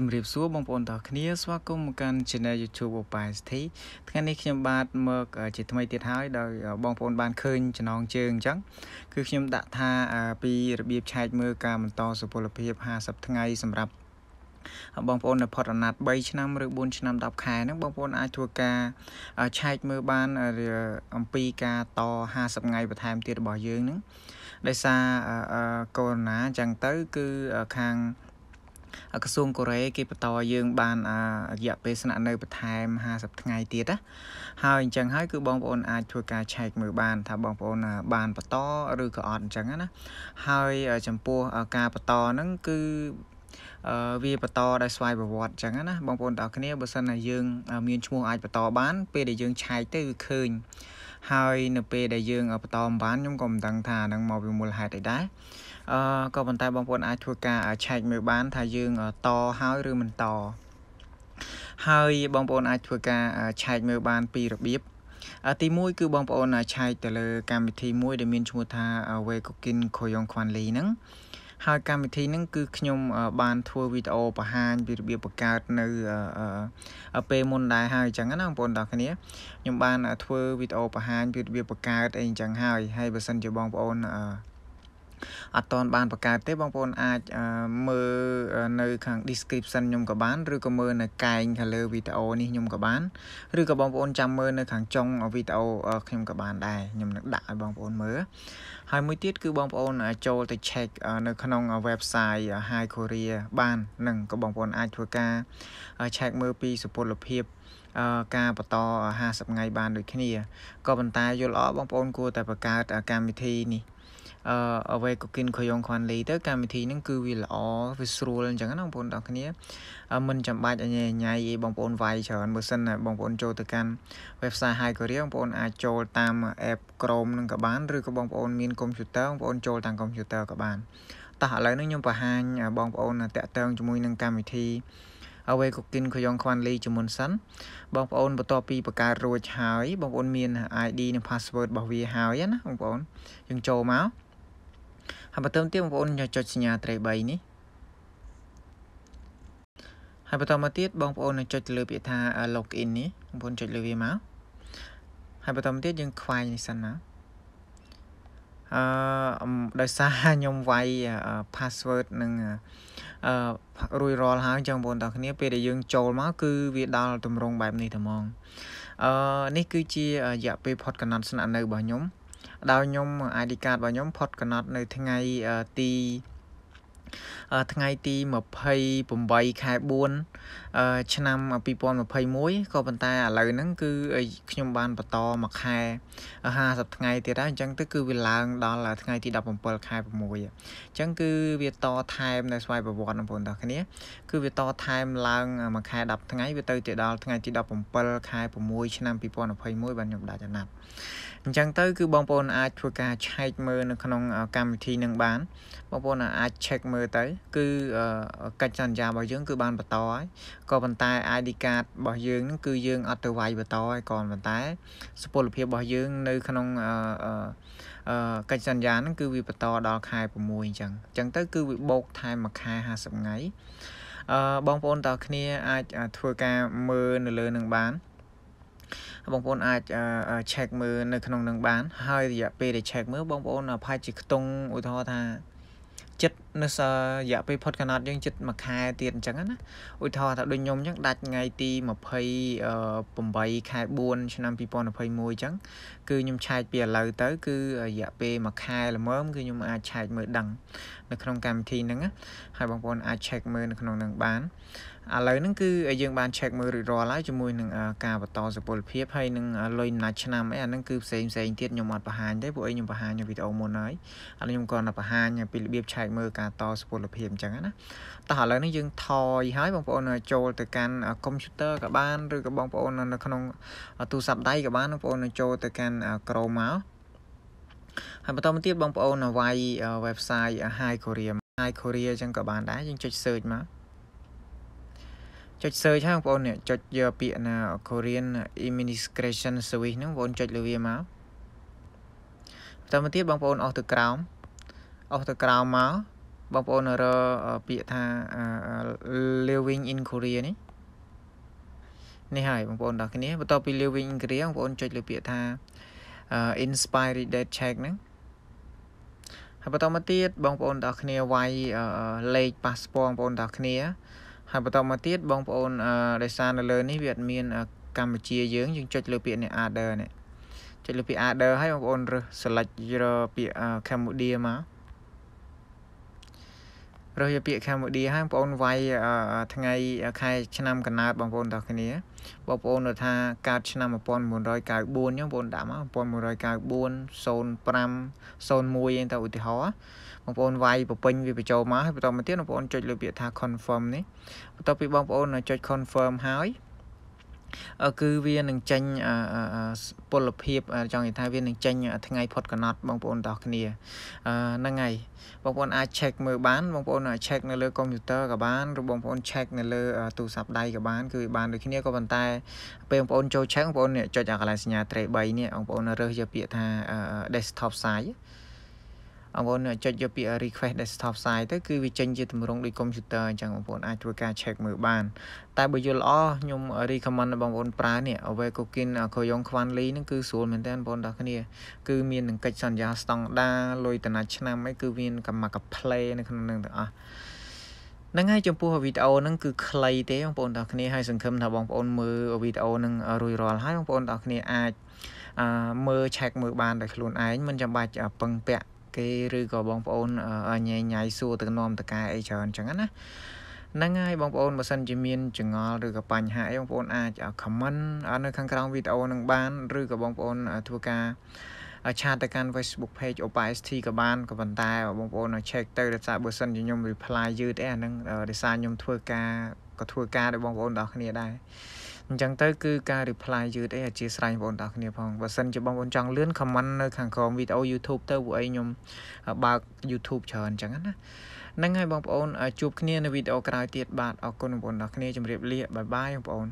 จำเรียบซัวบางปอนต่อขณีสวัสดิ์กุมกันชนะยูทูบออกไปสิที่ท่านนี้ขยมบาดเมื่อจิตทำไมติดหายโดยบางปอนบานคืนจะนองเชิงจังคือขยมดักท่าปีระเบียบชายเมื่อการมันต่อสุพลเพียบหาสับทั้งไงสำหรับบางปอนในพอร์ตนัดใบชนะหรือบนชนะดับขายนักบางปอนอาชัวกาชายเมื่อบานหรือปีกาต่อหาสับไงประธานติดบ่อเยืองนึงได้ซาโควิดนะจังเตอร์คือทางกระทรวงกลาโหมประตอยืงบานอยากไปสนับสนุนประธานหาสับไงตีดะหาจังให้คือบางคนอาจช่วยการใช้มือบานถ้าบางคนบานประตอหรือก็อ่อนจังนะหาจำพวกการประตอนั่นคือวีประตอได้สวายบวชจังนะบางคนต่อคะแนนบริษัทยืงมีชั่วโมงอาจประตอบ้านไปได้ยืงใช้เตือคืนหายนเปได้ยืงประตอบ้านยงกลมต่างฐานนั่งมองเป็นมูลหายได้ก็บรรดาบางคนอาจถูกการใช้มือบ้านทายืงต่อหายหรือมันต่อหายบางคนอาจถูกการใช้มือบ้านปีระเบียบตีมุ้ยคือบางคนใช้แต่ละการวิธีมุ้ยเดมินชูธาเวกกินโคยองควันลีนั่งหายการวิธีนั่งคือขยมบานทัววิดีโอประหารปีระเบียบประกาศในเปมนได้หายจังนั้นบางคนต่อคนนี้ยมบานทัววิดีโอประหารปีระเบียบประกาศเองจังหายให้เปอร์เซ็นต์จะบางคนตอนบานประกาศเต้บางคนอาจมือในข้าง description ยมกับบ้านหรือก็มือในกายทะเลวิดีโอนี่ยมกับบ้านหรือกับบางคนจำมือในข้างจงวิดีโอยมกับบ้านได้ยมนักด่าบางคนมือหายมือติดคือบางคนโจติเช็คในขนมเว็บไซต์ไฮโคเรียบ้านหนึ่งกับบางคนอาจทัวกาเช็คมือปีสุพลเพียบการประตอหาสับไงบ้านโดยแค่นี้ก็บรรทายโยล้อบางคนกลัวแต่ประกาศการวิธีนี่เอาไว้ก็กินขยองควันเลยแต่การวิธีนั่นคือวิลอ๋อวิสรูจังนั้นบางคนตอนนี้มันจำบ้านใหญ่ใหญ่บางคนไวเฉยบางคนบางคนโจทย์กันเว็บไซต์ไฮก็เรียกบางคนอาจโจทย์ตามแอปโครมนั่งกับบ้านหรือกับบางคนมีคอมพิวเตอร์บางคนโจทย์ตามคอมพิวเตอร์กับบ้านแต่หลายนั่งยมประหารบางคนแต่เติมจมูกนั่งการวิธีเอาไว้ก็กินขยองควันเลยจมูกสั้นบางคนประตอปีประกาศรวยหายบางคนมีไอดีในพาสเวิร์ดบอกวีหายนะบางคนยังโจม้าหากประเติมเตี้ยบางคนจะจดสัญญาไตรใบนี้หากประเติมมาติดบางคนจะจดเลยเปียธาล็อกอินนี้บางคนจดเลยวีม้าหากประเติมติดยังควายในสันนะโดยสารยมไวพาสเวิร์ดหนึ่งรวยรอหาจังบนต่อคนนี้ไปได้ยังโจม้าคือวีดาวตุ่มรงแบบนี้แต่มองนี่คือจีอยากไปพอดกันนัดสนานในบ่อยมดาวยมไอดีการ์ดบ่อยมพอดกันนัดในทั้งไงตีทั้งไงตีมาเพย์ปุ่มใบขายบุญชนะมาปีปอนมาเพย์มุ้ยก็เป็นแต่อะไรนั่นคือขยมบานประตอมาขายหาสับทั้งไงตีได้จังก็คือเวลาดอนละทั้งไงตีดับผมเปิดขายปุ่มมุ้ยจังคือเวลาต่อไทม์ในสวายประวัติของผมต่อคนนี้คือเวลาต่อไทม์ลางมาขายดับทั้งไงเวลาเตยตีดอนทั้งไงตีดับผมเปิดขายปุ่มมุ้ยชนะปีปอนมาเพย์มุ้ยบรรยมได้จะนับจังเตยคือบางปอนอาจช่วยการใช้มือในขนมการวิธีหนึ่งบ้านบางปอนอาจเช็คมือเตยคือกระจันยาบ่อยยืงคือบานประตอก่อนบรรทายไอดีการ์ดบ่อยยืงนั่นคือยืงอัตวัยประตอก่อนบรรทายสปอร์ตเพียบ่อยยืงในขนมกระจันยานั่นคือวิประตอดอกคายประมวยจังจังเตยคือวิบกไทยมาคายหาสับไงบางปอนต่อคนนี้อาจช่วยการมือเลยหนึ่งบ้านบางคนอาจเช็คมือในขนมหนึ่งบ้านให้อยากไปได้เช็คมือบางคนพายจิกตรงอุทอธาจิตนึกอยากไปพอดขนาดยังจิตมาขายเตียนจังนะอุทอธาโดยยมยังดัดไงตีมาเพย์ปุ่มใบขายบุญชนะปีปอนเพย์มวยจังคือยมชายเปลี่ยนเลยเต๋อคืออยากไปมาขายละเมื่อคือยมอาจเช็คมือดังในขนมการทีนึงนะให้บางคนอาจเช็คมือในขนมหนึ่งบ้านอะไรนั่นคือยังบานเช็คมือหรือรอไล่จมูกหนึ่งการประตอสปอร์ตเพียบให้หนึ่งลอยนัดชนะไม่นั่นคือเซนเซนเทียนยมอัดประหารได้พวกยมประหารยมวิดเอาโมน้อยอะไรยมก่อนอัดประหารยมปีเบียบเช็คมือการต่อสปอร์ตเพียบจังนะแต่หาแล้วนั่นยังทอยหายบางปอนโจแต่การคอมพิวเตอร์กับบ้านหรือกับบางปอนในขนมตู้สับได้กับบ้านบางปอนโจแต่การโกลม้าให้ประตอมาติดบางปอนไว้เว็บไซต์ไฮโคเรียจังกับบ้านได้ยังจุดเซิร์ชมาจดเซอร์ใช่ของผมเนี่ยจดเยอะเปียนะ Korean Immigration Service นั่งผมจดเลยวีมาตอนมาที่บางคนออกตึกกราวมา bang po nở bịa tha living in Korea ní này hải bang po đọc cái này, bắt đầu bị living in Korea bang po chơi được bịa tha inspired that check nè, bắt đầu mà tiết bang po đọc cái này vay late passport bang po đọc cái này, bắt đầu mà tiết bang po đại san là lớn ní Việt Miên Campuchia dướng nhưng chơi được bịa này order này, chơi được bịa order hay bang po select bịa Cambodia màเราจะเปียกแคมดีให้บอลไวทั้งไงใครชนะกันนาดบางคนต่อคนนี้บางคนถ้าการชนะมาปอนบนรอยกายบุญยังบนดำอ่ะปอนบนรอยกายบุญโซนปรำโซนมวยยังต่ออุติหะบางคนไวปปิงวิปโจมาให้ต่อมาเที่ยวบางคนจดระเบียบทางคอนเฟิร์มนี้ต่อไปบางคนจดคอนเฟิร์มหายคือเวียนหนึ่งจังปลดเพียบจองอีกทายเวียนหนึ่งจังทั้งไงพอดกันนัดบางปอนต่อคนนี้นั่งไงบางคนอาจเช็คมือบ้านบางคนอาจเช็คในเรื่องคอมพิวเตอร์กับบ้านหรือบางคนเช็คในเรื่องตู้สับได้กับบ้านคือบ้านโดยที่นี้ก็บันไดเป็นบางคนโจเช็คบางคนเนี่ยโจจากอะไรสัญญาเตะใบเนี่ยบางคนเรื่องจะเปียท่าเดสก์ท็อปไซส์บางคนโจจะเปียรีเควสเดสก์ท็อปไซส์ก็คือวิจัยจะทำลงด้วยคอมพิวเตอร์จากบางคนอาจจะการเช็คมือบ้านแต่บางคนอ๋อยมรีคอมมันบางคนปลาเนี่ยเอาไว้ก็กินขยงควันลีนั่นคือส่วนเหมือนแต่บางคนต่อคนนี้คือมีหนึ่งกิจสัญญาสตองดาลอยแต่นัดชนะไม่คือมีกับมากับเพลย์ในขณะหนึ่งแต่อ่ะนั่งให้จมพูดวิดีโอนั่นคือใครเตะบางคนต่อคนนี้ให้สังคมถ้าบางคนมือวิดีโอนั่งรวยรอดให้บางคนต่อคนนี้อาจมือเช็คมือบานแต่ขลุ่นไอ้มันจะบาดปังเปะcái rư của bóng bồn nhảy nhảy xua từ nôm từ cái ấy chờ chẳng hạn á năng ai bóng bồn mà sân chỉ miên chừng ngò rư của bàn hải bóng bồn à chả comment ở nơi khang khang video năng ban rư của bóng bồn thua ca cha tài can Facebook page OpenST của ban của vận tài bóng bồn là check tới để xả bữa sân chỉ nhom reply dư đấy năng để xả nhom thua ca có thua ca để bóng bồn đọc này đâyจังเตอร์คือการรีพลายยืดไอ้อาชีพสายบอลต่างเนี่ยพองว่าสันจะบางคนจังเลื่อนคอมมันในขังของวิดีโอ YouTube เตอร์บุ้ยยมบาร์ YouTube เชิญจังงั้นนะนั่งให้บางคนจูบเนี่ยในวิดีโอกลายเตียดบาทเอาคนบอลต่างเนี่ยจำเรียบเรียบบายบายบางคน